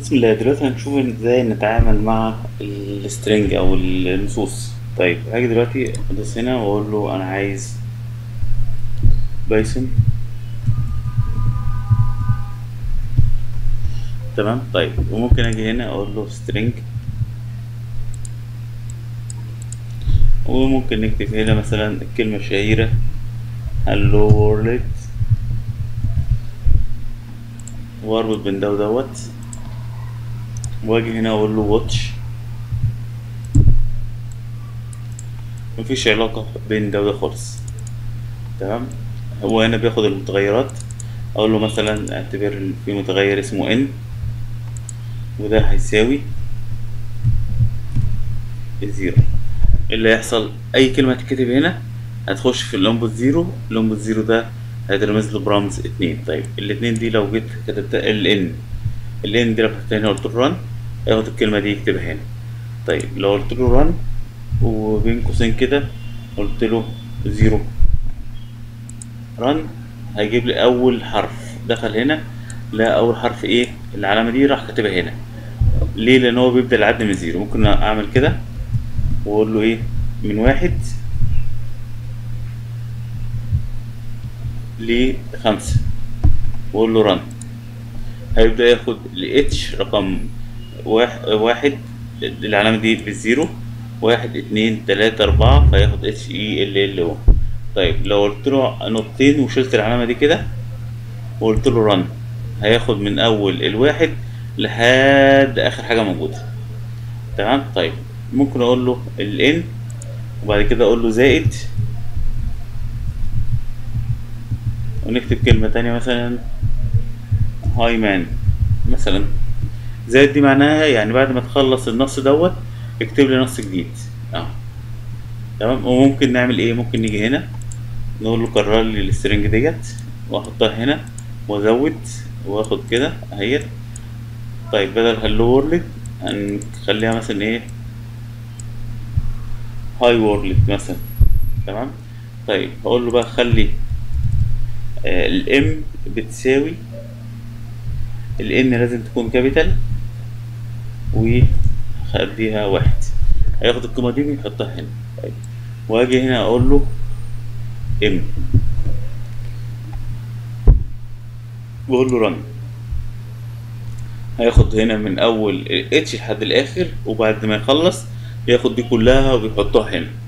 بسم الله. دلوقتي هنشوف ازاي نتعامل مع السترنج او النصوص. طيب هاجي دلوقتي ادوس هنا واقول له انا عايز بايثون، تمام. طيب وممكن اجي هنا اقول له سترنج، وممكن نكتب هنا مثلا الكلمة الشهيرة hello world واربط بين ده ودوت، واجي هنا اقول له واتش. مفيش علاقة بين ده وده خالص، تمام. هو هنا بياخد المتغيرات، اقول له مثلا اعتبر في متغير اسمه ان وده هيساوي زيرو. اللي هيحصل اي كلمة تتكتب هنا هتخش في الانبوت زيرو، الانبوت زيرو ده هيترمز له برمز 2. طيب الاتنين دي لو جيت كتبت ال ان دي لو كتبت هنا قلت له ران، هياخد الكلمة دي يكتبها هنا. طيب لو قلت له ران وبين قوسين كده قلت له زيرو ران، هيجيب لي اول حرف دخل هنا، لا اول حرف ايه العلامة دي راح كاتبها هنا. ليه؟ لان هو بيبدأ العد من زيرو. ممكن اعمل كده واقول له ايه من 1 ل 5 واقول له ران، هيبدأ ياخد الاتش رقم 1 العلامة دي بالزيرو 1 2 3 4 فياخد اتش اي ال او. طيب لو قلت له نقطتين وشلت العلامة دي كده وقلت له ران، هياخد من اول 1 لحد اخر حاجة موجودة، تمام. طيب ممكن اقول له الان وبعد كده اقول له زائد ونكتب كلمة تانية مثلا هاي مان مثلا. زائد دي معناها يعني بعد ما تخلص النص دوت اكتب لي نص جديد اهو، تمام. وممكن نعمل ايه؟ ممكن نيجي هنا نقول له كرر لي السترنج ديت واحطها هنا وازود واخد كده اهي. طيب بدل هالو وورلد هنخليها مثلا ايه هاي وورلد مثلا، تمام. طيب هقول له بقى خلي الام بتساوي الان لازم تكون كابيتال وخليها 1، هياخد القيمة دي ويحطها هنا. طيب واجي هنا اقول له ام واقول له رن، هياخد هنا من اول اتش لحد الاخر، وبعد ما يخلص ياخد دي كلها ويحطها هنا.